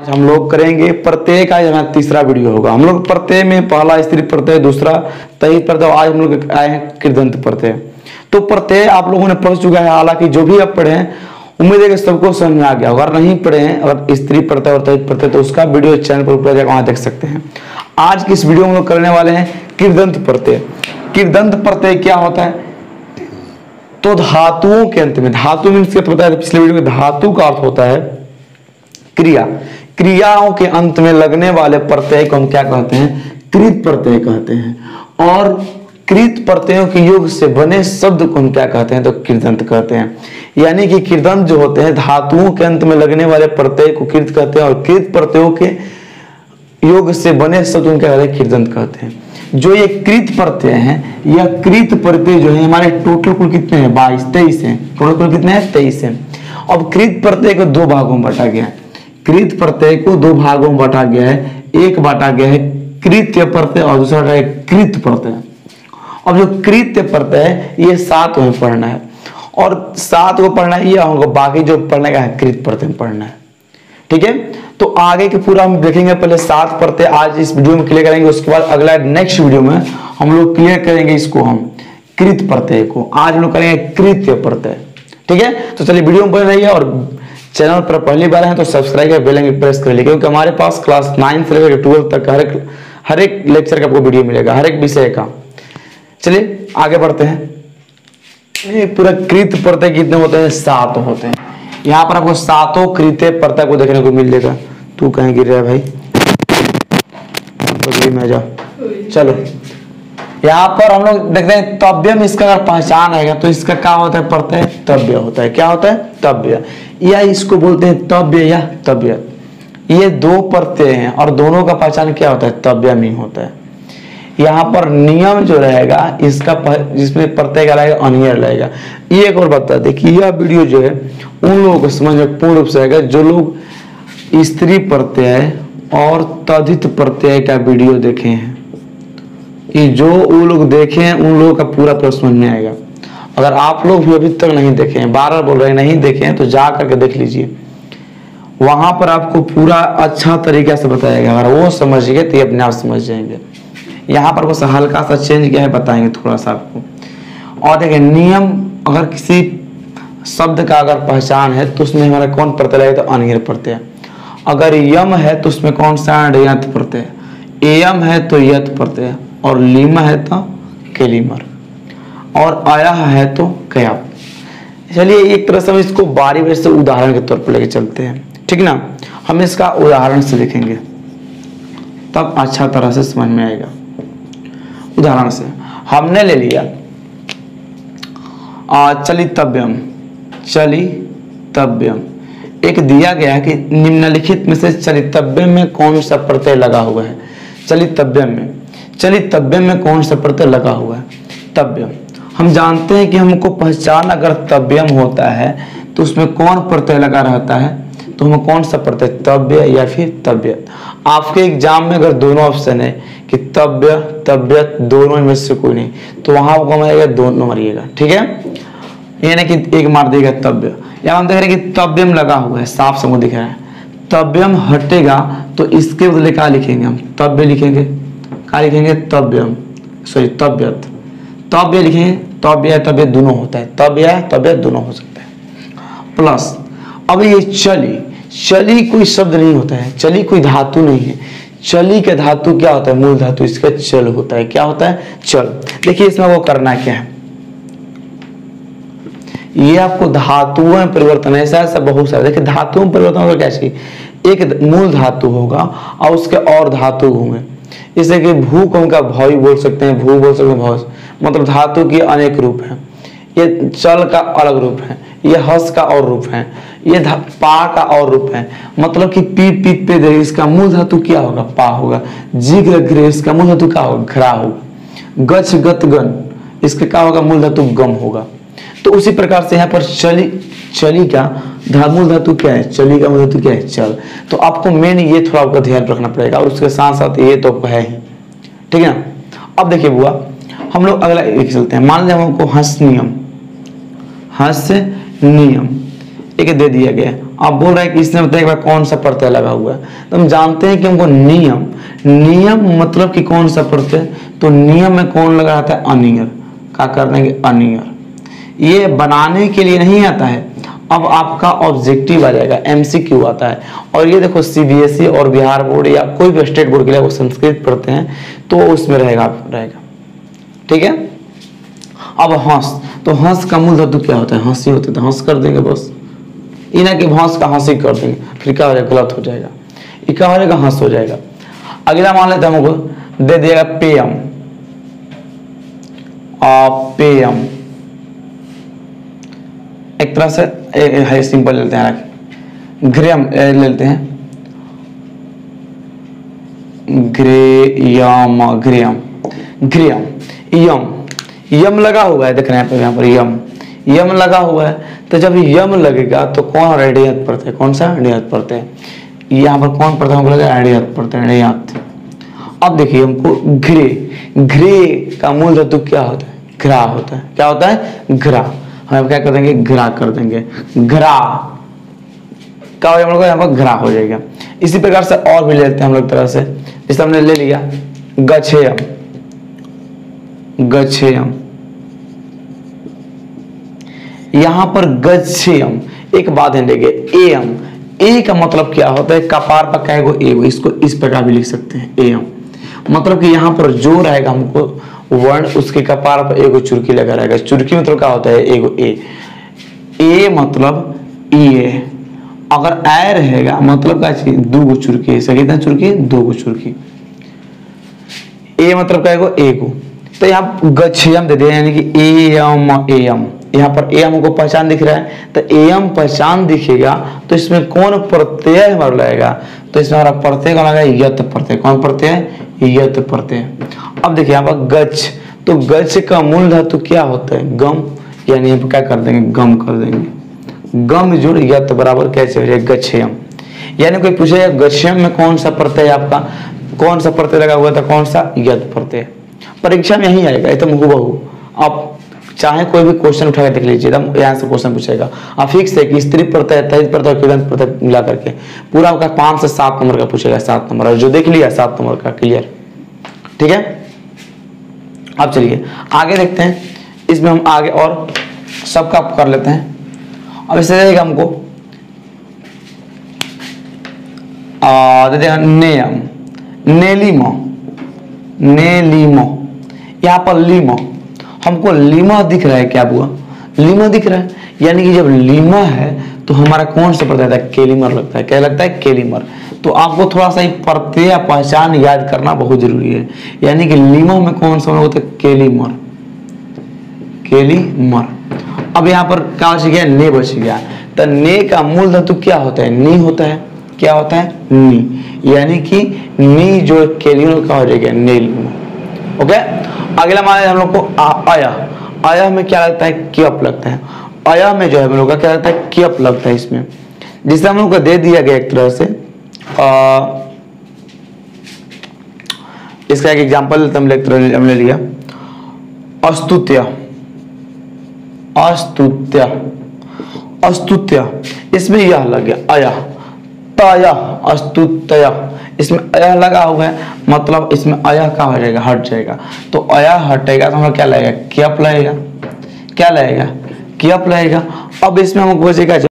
आज हम लोग करेंगे प्रत्यय का यहाँ तीसरा वीडियो होगा। हम लोग प्रत्यय में पहला स्त्री प्रत्यय, दूसरा तद्धित प्रत्यय, आज हम लोग आए हैं कृदंत प्रत्यय। तो प्रत्यय आप लोगों ने पढ़ चुका है, हालांकि जो भी आप पढ़े हैं उम्मीद है कि सबको समझ में आ गया। अगर नहीं पढ़े हैं अगर स्त्री प्रत्यय और तद्धित प्रत्यय तो उसका वीडियो चैनल पर उपलब्ध है, वहां देख सकते हैं। आज की इस वीडियो में हम लोग करने वाले हैं कृदंत प्रत्यय। कृदंत प्रत्यय क्या होता है? तो धातुओं के अंत में, धातु मीन्स पता है पिछले वीडियो में धातु का अर्थ होता है क्रिया। क्रियाओं के अंत में लगने वाले प्रत्यय को हम क्या कहते हैं? कृत प्रत्यय कहते हैं। और कृत प्रत्ययों के योग से बने शब्द को हम क्या कहते हैं? तो कृदंत कहते हैं। यानी कि कृदंत जो होते हैं धातुओं के अंत में लगने वाले प्रत्यय को कृत कहते हैं, और कृत प्रत्ययों के योग से बने शब्द को क्या कहते हैं? कृदंत कहते हैं। जो ये कृत प्रत्यय है, यह कृत प्रत्यय जो है हमारे टोटल कुल कितने हैं? 22 23 है। टोटल कुल कितने हैं? 23 है। अब कृत प्रत्यय को दो भागों में बांटा गया है। कृत प्रत्यय को दो भागों में बांटा गया है, एक बांटा गया है कृत्य प्रत्यय और दूसरा है कृत प्रत्यय। अब जो कृत्य प्रत्यय ये 7 में पढ़ना है, और 7 को पढ़ना है यह होगा, बाकी जो पढ़ने का है कृत प्रत्यय पढ़ना है। ठीक है, तो आगे के पूरा हम देखेंगे। पहले 7 प्रत्यय आज इस वीडियो में क्लियर करेंगे, उसके बाद अगला नेक्स्ट वीडियो में हम लोग क्लियर करेंगे इसको, हम कृत प्रत्यय को। आज हम लोग करेंगे कृत्य प्रत्यय। ठीक है, तो चलिए वीडियो में बने रहिए, और चैनल पर पहली बार है तो सब्सक्राइब कर बेल आइकन प्रेस कर लीजिए, क्योंकि हमारे पास क्लास 9 से लेकर 12 तक हर एक लेक्चर का आपको वीडियो मिलेगा, हर एक विषय का। चलिए आगे बढ़ते हैं। ये पूरा कृत प्रत्यय कितने होते हैं? 7 होते हैं। यहाँ पर आपको 7 कृत प्रत्यय को देखने को मिलेगा। तू कहीं गिर रहा है भाई, मैं जाओ। चलो यहाँ पर हम लोग देखते हैं तव्य में इसका अगर पहचान आएगा तो इसका क्या होता है? प्रत्यय तव्य होता है। क्या होता है? तव्य, या इसको बोलते हैं तव्य या तव्यत। ये दो प्रत्यय हैं और दोनों का पहचान क्या होता है? तव्य में होता है। यहाँ पर नियम जो रहेगा इसका, जिसमें प्रत्यय का रहेगा अनियर रहेगा। ये एक और बता दें कि यह वीडियो जो है उन लोगों को समझ में पूर्ण रूप से आएगा जो लोग स्त्री प्रत्यय और तद्धित प्रत्यय का वीडियो देखे हैं। ये जो वो लोग देखे हैं उन लोगों का पूरा प्रश्न समझ में आएगा। अगर आप लोग भी अभी तक नहीं देखे हैं, बार-बार बोल रहे हैं नहीं देखे हैं, तो जा करके देख लीजिए, वहां पर आपको पूरा अच्छा तरीका से बताएगा। अगर वो समझ गए तो ये अपने आप समझ जाएंगे। यहाँ पर बस हल्का सा चेंज क्या है बताएंगे थोड़ा सा आपको। और देखिए नियम, अगर किसी शब्द का अगर पहचान है तो उसमें हमारा कौन प्रत्यय लगेगा? तो अनियर प्रत्यय। अगर यम है तो उसमें कौन सा? यत प्रत्यय। एयम है तो यत प्रत्यय, और लीमा है तो केलिमर, और आया है तो क्यप। चलिए एक तरह से हम इसको बारी-बारी से उदाहरण के तौर पर लेके चलते हैं, ठीक ना? हम इसका उदाहरण से देखेंगे तब अच्छा तरह से समझ में आएगा। उदाहरण से हमने ले लिया चलितव्यम। एक दिया गया है कि निम्नलिखित में से चलितव्यम में कौन सा प्रत्यय लगा हुआ है? चलितव्य में कौन सा प्रत्यय लगा हुआ है? तव्य। हम जानते हैं कि हमको पहचान अगर तव्यम होता है तो उसमें कौन प्रत्यय लगा रहता है, तो हमें कौन सा प्रत्यय? तव्य या फिर तव्यत। आपके एग्जाम में अगर दोनों ऑप्शन है कि तव्य तव्यत दोनों में से कोई नहीं, तो वहां आपको मिलेगा दोनों मरिएगा। ठीक है, यानी कि एक मार देगा तव्य। या हम देख रहे हैं कि तव्यम लगा हुआ है, साफ समझ दिख रहा है। तव्यम हटेगा तो इसके बदले क्या लिखेंगे? हम तव्य लिखेंगे। लिखेंगे तव्यम, सॉरी तव्यत। तव्य लिखेंगे, तव्य तव्यत दोनों होता है, तव्य तव्यत दोनों हो सकता है। प्लस अब ये चली, चली कोई शब्द नहीं होता है, चली कोई धातु नहीं है। चली का धातु क्या होता है? मूल धातु। इसका चल होता है। क्या होता है? चल। देखिए इसमें वो करना क्या है, ये आपको धातुओं में परिवर्तन है, ऐसा बहुत सारा। देखिए धातुओं में परिवर्तन होगा क्या चाहिए? एक मूल धातु होगा और उसके और धातु होंगे, जैसे कि भू को उनका भई बोल सकते हैं, भू बोल सकते हैं, भौस, मतलब धातु की अनेक रूप है। ये चल का अलग रूप है, ये हस का और रूप है, ये पा का और रूप है। मतलब कि पी पी पे दे इसका मूल धातु क्या होगा? पा होगा। जिग ग्रे इसका मूल धातु क्या होगा? घरा होगा। गच गत गन इसका क्या होगा? मूल धातु गम होगा। तो उसी प्रकार से यहाँ पर चली, चली का मूल धातु क्या है? चली का मूल धातु क्या है? चल। तो आपको मेन ये थोड़ा आपका ध्यान रखना पड़ेगा, और उसके साथ साथ ये तो है ही, ठीक है। अब देखिए बुआ, हम लोग अगला एक चलते हैं। मान लिया हमको हस नियम, हस नियम एक दे दिया गया, आप बोल रहे हैं कि इसने बताया एक बार कौन सा प्रत्यय लगा हुआ है, तो हम जानते हैं कि हमको नियम, नियम मतलब कि कौन सा प्रत्यय, तो नियम में कौन लगा रहता है, अनियर। क्या कर देंगे, अनियर। ये बनाने के लिए नहीं आता है, अब आपका ऑब्जेक्टिव आ जाएगा, एमसीक्यू आता है। और ये देखो सीबीएसई और बिहार बोर्ड या कोई भी स्टेट बोर्ड के लिए वो संस्कृत पढ़ते हैं तो उसमें रहेगा। ठीक है। अब हंस, तो हंस का मूल धातु क्या होता है, हंसी होती है, हंस कर देंगे बस, ये ना कि हंस का हंसी कर देंगे, फिर क्या हो जाएगा, गलत हो जाएगा, इका हो जाएगा, हंस हो जाएगा। अगला मान लेते हैं, हमको दे दिएगा पेयम, पेयम एक तरह से है, सिंपल लेते हैं, ग्रेम ले लेते हैं, ग्रेयम, ग्रेयम, ग्रेयम, यम, यम लगा हुआ है, देख रहे हैं यहाँ पर यम, यम लगा हुआ है, तो जब यम लगेगा तो कौन अनियत प्रत्यय, कौन सा अनियत प्रत्यय, यहाँ पर कौन प्रत्यय हमको लगेगा, अनियत प्रत्यय, अनियत। अब देखिए हमको घृ, घृ का मूल धातु क्या होता है, घृ होता है, क्या होता है, घृ। हम क्या कर देंगे, घृ कर देंगे, घृ का हम लोग यहाँ पर घृ हो जाएगा। इसी प्रकार से और भी लेते हैं हम लोग तरह से, जैसे हमने ले लिया गच्छेयम, गच्छेयम, यहाँ पर गच्छेयम एक बात है, देंगे एयम, ए का मतलब क्या होता है, कपार पर कहेगो ए, इसको इस प्रकार भी लिख सकते हैं, एयम मतलब कि यहाँ पर जो रहेगा हमको वर्ण, उसके कपार पर एगो चुरकी लगा रहेगा। चुरकी मतलब क्या होता है, एगो ए, ए मतलब ये, अगर ए रहेगा मतलब क्या चीज, दूगो चुरकी, कितना चुरकी, दोगो चुरकी, ए मतलब क्या, एगो। तो यहाँ गच्छेयम दे दिया, यानी कि एयम, एयम, यहाँ पर एयम को पहचान दिख रहा है, तो एयम पहचान दिखेगा तो इसमें कौन प्रत्यय हमारा लगेगा, तो इसमें हमारा प्रत्यय कौन लगेगा, यत प्रत्यय, कौन प्रत्यय, यत प्रत्यय। अब देखिए यहाँ पर गच्छ, तो गच्छ का मूल धातु क्या होता है, गम, यानी यहाँ पर क्या कर देंगे, गम कर देंगे, गम जुड़ यत बराबर कैसे हो जाएगा, गच्छेयम। यानी कोई पूछेगा गच्छेयम में कौन सा प्रत्यय, आपका कौन सा प्रत्यय लगा हुआ था, कौन सा, यत प्रत्यय, परीक्षा में यही आएगा एकदम हूबहू। आप चाहे कोई भी क्वेश्चन उठा के देख लीजिए, एकदम यहाँ से क्वेश्चन पूछेगा, आप फिक्स है कि स्त्री प्रत्यय, तद्धित प्रत्यय, कृदंत प्रत्यय मिला करके पूरा आपका 5 से 7 नंबर का पूछेगा, 7 नंबर, और जो देख लिया 7 नंबर का क्लियर। ठीक है। अब चलिए आगे देखते हैं, इसमें हम आगे और सबका कर लेते हैं। अब इससे रहेगा हमको नेम, नेलिमो, नेलिमो, यहाँ पर लिमो, हमको लिमा दिख रहा है, क्या हुआ, लिमा दिख रहा है, यानी कि जब लिमा है तो हमारा कौन सा प्रत्यय लगता है, केलिमर लगता है, क्या लगता है, केलिमर। तो आपको थोड़ा सा प्रत्यय पहचान याद करना बहुत जरूरी है, यानी कि लिमा में कौन सा होता है, केलिमर, केलिमर। अब यहाँ पर क्या बच गया, ने बच गया, तो ने का मूल धातु क्या होता है, नी होता है, क्या होता है, नी, यानी कि नी जो केलिमर का हो जाएगा, नेलिमर। ओके। अगला मान हम लोग को आया, आया में क्या लगता है, क्यप लगता है, आया में जो है हम लोग का क्या लगता है, क्यप लगता है। इसमें जिसे हम लोग को दे दिया गया एक तरह से, इसका एक एग्जांपल हमने लिया अस्तुत्य, अस्तुत्य, अस्तुत्य, इसमें यह लग गया आया, तया, अस्तुत्य, इसमें अयह लगा हुआ है, मतलब इसमें अयह का हो जाएगा, हट जाएगा, तो अयह हटेगा तो हमें क्या लगेगा, क्यप लगेगा, क्या लगेगा, क्यप लगेगा। अब इसमें हमको बचेगा